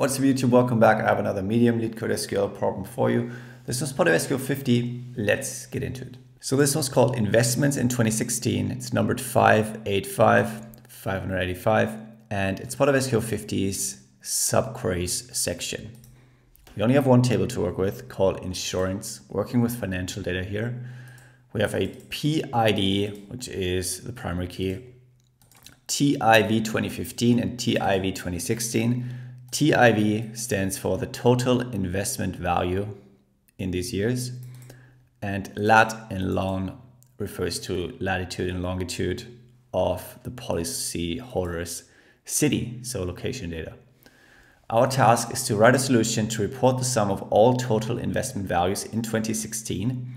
What's up YouTube, welcome back. I have another Medium LeetCode SQL problem for you. This was part of SQL 50, let's get into it. So this was called Investments in 2016. It's numbered 585, and it's part of SQL 50's subqueries section. We only have one table to work with called Insurance, working with financial data here. We have a PID, which is the primary key, TIV 2015 and TIV 2016. TIV stands for the total investment value in these years, and lat and long refers to latitude and longitude of the policy holder's city, so location data. Our task is to write a solution to report the sum of all total investment values in 2016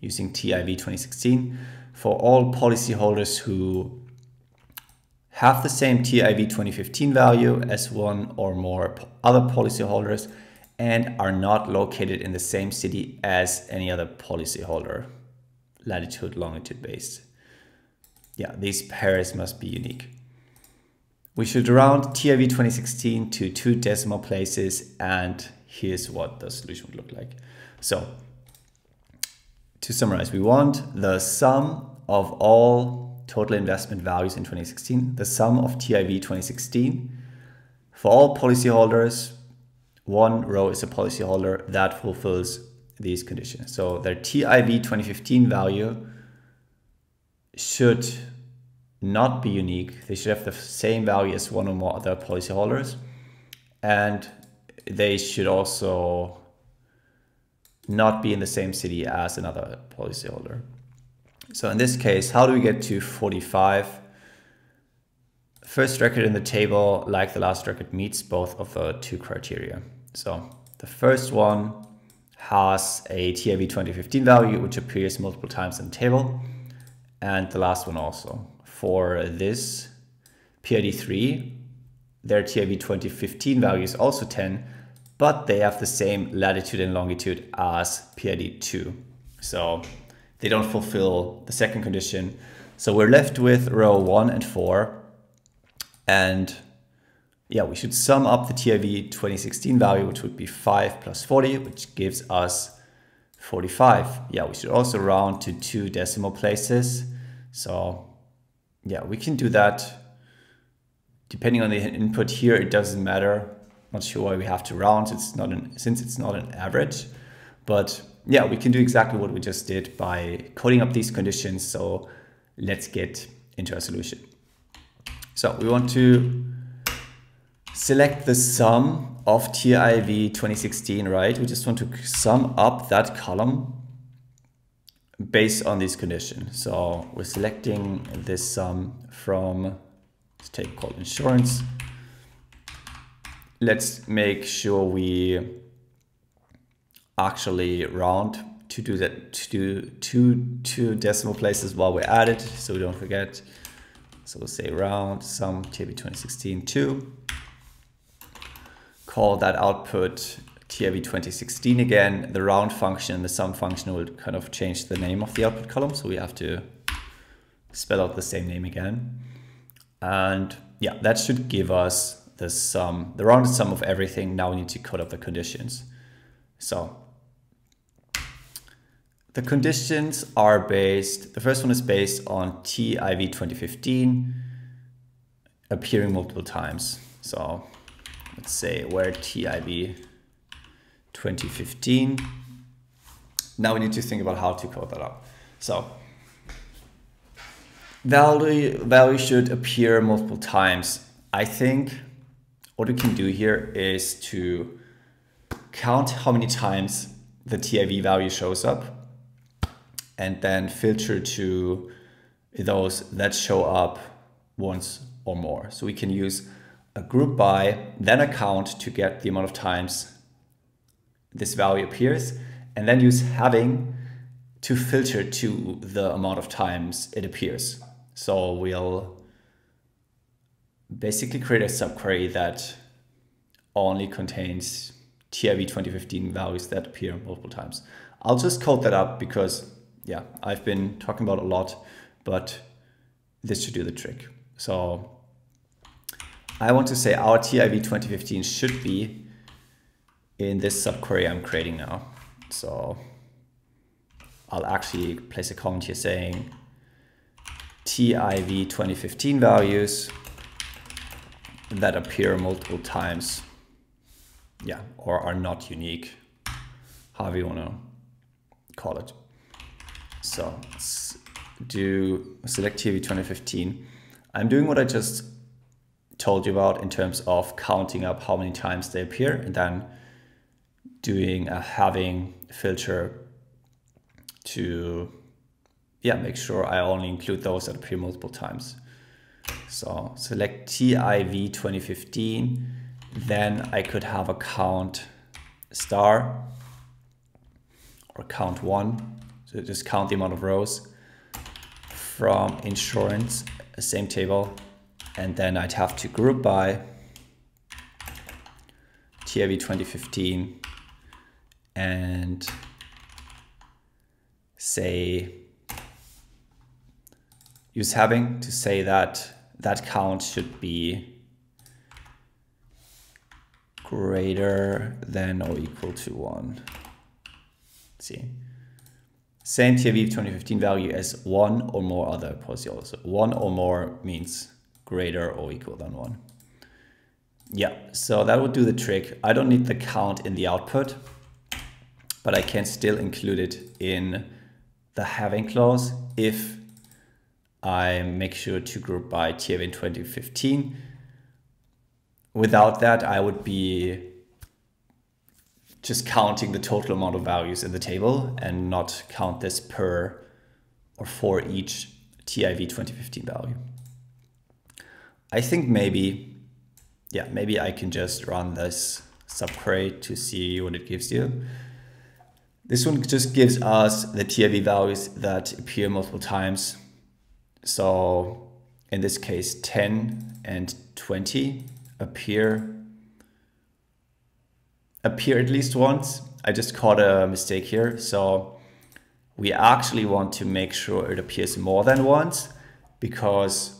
using TIV 2016 for all policyholders who have the same TIV 2015 value as one or more other policyholders and are not located in the same city as any other policyholder, latitude, longitude based. Yeah, these pairs must be unique. We should round TIV 2016 to 2 decimal places, and here's what the solution would look like. So to summarize, we want the sum of all total investment values in 2016, the sum of TIV 2016. For all policyholders, one row is a policyholder that fulfills these conditions. So their TIV 2015 value should not be unique. They should have the same value as one or more other policyholders. And they should also not be in the same city as another policyholder. So in this case, how do we get to 45? First record in the table, like the last record, meets both of the 2 criteria. So the first one has a TIV 2015 value, which appears multiple times in the table. And the last one also. For this PID3, their TIV 2015 value is also 10, but they have the same latitude and longitude as PID2. So they don't fulfill the second condition. So we're left with row 1 and 4. And yeah, we should sum up the TIV 2016 value, which would be 5 plus 40, which gives us 45. Yeah, we should also round to 2 decimal places. So yeah, we can do that. Depending on the input here, it doesn't matter. Not sure why we have to round. Since it's not an average, but yeah, we can do exactly what we just did by coding up these conditions. So let's get into our solution. So we want to select the sum of TIV 2016, right? We just want to sum up that column based on these conditions. So we're selecting this sum from this table called Insurance. Let's make sure we actually round to do that to two decimal places while we're at it, so we don't forget. So we'll say round sum TIV 2016 2, call that output TIV 2016 again. The round function and the sum function will kind of change the name of the output column, so we have to spell out the same name again. And yeah, that should give us the sum, the rounded sum of everything. Now we need to code up the conditions. So the conditions are based, the first one is based on TIV 2015 appearing multiple times. So let's say where TIV 2015. Now we need to think about how to code that up. So value should appear multiple times. I think what we can do here is to count how many times the TIV value shows up and then filter to those that show up once or more. So we can use a group by, then a count to get the amount of times this value appears, and then use having to filter to the amount of times it appears. So we'll basically create a subquery that only contains TIV 2015 values that appear multiple times. I'll just code that up because, yeah, I've been talking about a lot, but this should do the trick. So I want to say our TIV 2015 should be in this subquery I'm creating now. So I'll actually place a comment here saying TIV 2015 values that appear multiple times, yeah, or are not unique, however you want to call it. So let's do select TIV 2015. I'm doing what I just told you about in terms of counting up how many times they appear and then doing a having filter to, yeah, make sure I only include those that appear multiple times. So select TIV 2015, then I could have a count star or count one. So just count the amount of rows from insurance, same table, and then I'd have to group by TIV 2015 and say use having to say that that count should be greater than or equal to 1. Let's see, same TIV 2015 value as 1 or more other possible. So 1 or more means greater or equal than 1. Yeah, so that would do the trick. I don't need the count in the output, but I can still include it in the having clause if I make sure to group by TIV 2015. Without that, I would be just counting the total amount of values in the table and not count this per or for each TIV 2015 value. I think maybe, yeah, maybe I can just run this subquery to see what it gives you. This one just gives us the TIV values that appear multiple times. So in this case, 10 and 20 appear at least once. I just caught a mistake here. So we actually want to make sure it appears more than once, because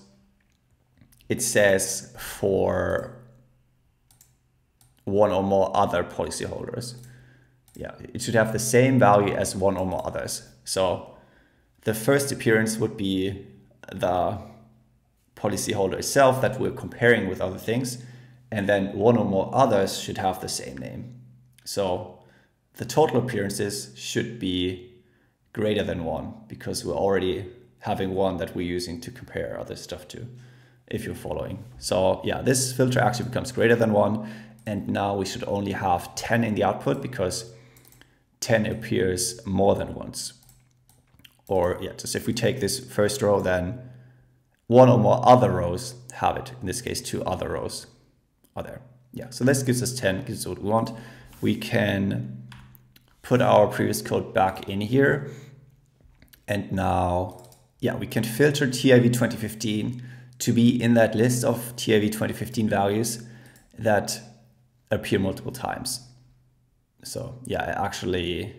it says for one or more other policyholders. Yeah, it should have the same value as one or more others. So the first appearance would be the policyholder itself that we're comparing with other things, and then one or more others should have the same name. So the total appearances should be greater than 1, because we're already having one that we're using to compare other stuff to, if you're following. So yeah, this filter actually becomes greater than 1, and now we should only have 10 in the output, because 10 appears more than once. Or yeah, just if we take this first row, then one or more other rows have it. In this case, 2 other rows are there. Yeah, so this gives us 10, gives us what we want. We can put our previous code back in here. And now, yeah, we can filter TIV 2015 to be in that list of TIV 2015 values that appear multiple times. So yeah, I actually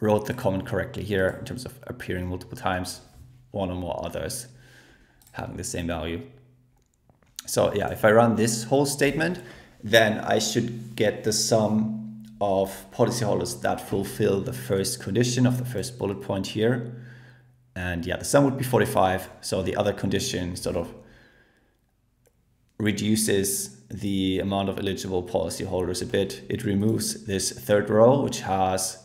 wrote the comment correctly here in terms of appearing multiple times, one or more others having the same value. So yeah, if I run this whole statement, then I should get the sum of policyholders that fulfill the first condition of the first bullet point here. And yeah, the sum would be 45. So the other condition sort of reduces the amount of eligible policyholders a bit. It removes this third row, which has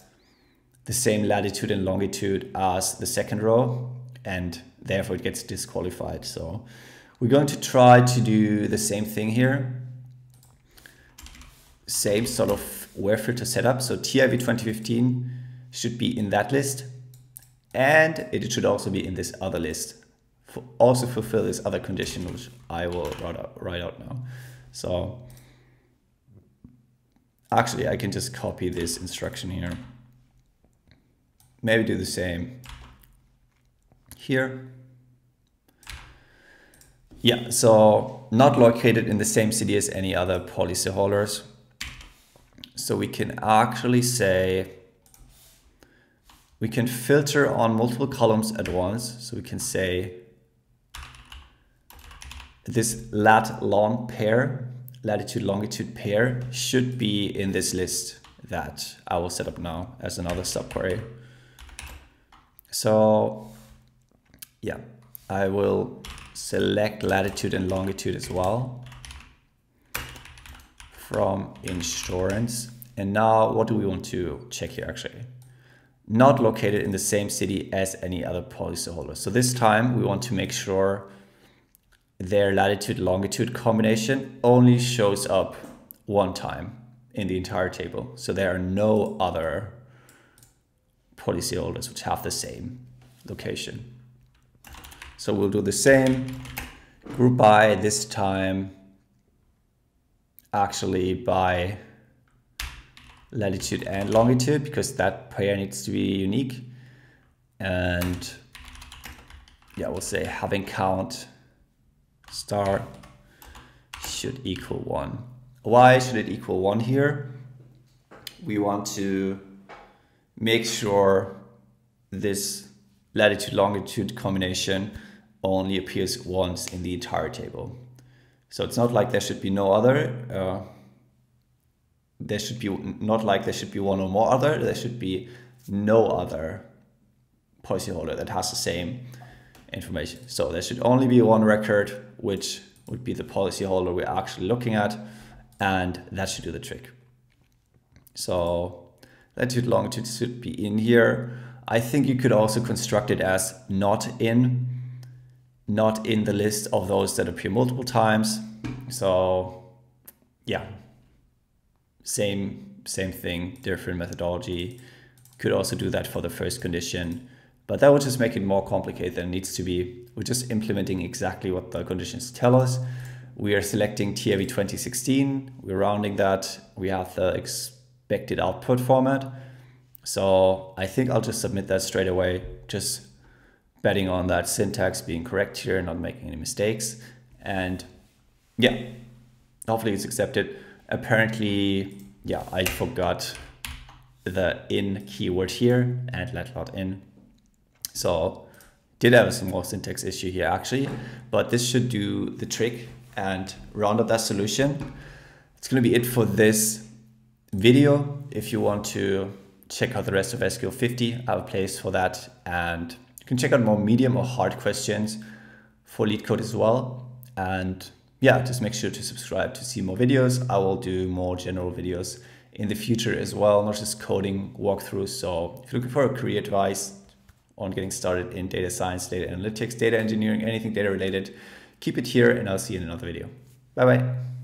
the same latitude and longitude as the second row, and therefore it gets disqualified. So we're going to try to do the same thing here. Same sort of where filter setup. So TIV 2015 should be in that list, and it should also be in this other list. Also fulfill this other condition, which I will write out now. So actually I can just copy this instruction here. Maybe do the same here. Yeah, so not located in the same city as any other policyholders. So we can actually say, we can filter on multiple columns at once. So we can say this lat-long pair, latitude-longitude pair, should be in this list that I will set up now as another subquery. So yeah, I will select latitude and longitude as well from insurance. And now what do we want to check here actually? Not located in the same city as any other policyholder. So this time we want to make sure their latitude longitude combination only shows up one time in the entire table. So there are no other policyholders which have the same location. So we'll do the same group by this time actually by latitude and longitude, because that pair needs to be unique. And yeah, we'll say having count star should equal 1. Why should it equal 1 here? We want to make sure this latitude longitude combination only appears once in the entire table. So it's not like there should be no other. There should be not like there should be one or more other. There should be no other policyholder that has the same information. So there should only be one record, which would be the policyholder we're actually looking at, and that should do the trick. So latitude longitude should be in here. I think you could also construct it as not in the list of those that appear multiple times. So yeah, same thing, different methodology. Could also do that for the first condition, but that would just make it more complicated than it needs to be. We're just implementing exactly what the conditions tell us. We are selecting TIV 2016. We're rounding that. We have the expected output format. So I think I'll just submit that straight away, just betting on that syntax being correct here, not making any mistakes. And yeah, hopefully it's accepted. Apparently, yeah, I forgot the in keyword here and let not in. So did have some more syntax issue here actually, but this should do the trick and round up that solution. It's going to be it for this video. If you want to check out the rest of SQL 50, I have a place for that, and you can check out more medium or hard questions for LeetCode as well. And yeah, just make sure to subscribe to see more videos. I will do more general videos in the future as well, not just coding walkthroughs. So if you're looking for a career advice on getting started in data science, data analytics, data engineering, anything data related, keep it here, and I'll see you in another video. Bye bye.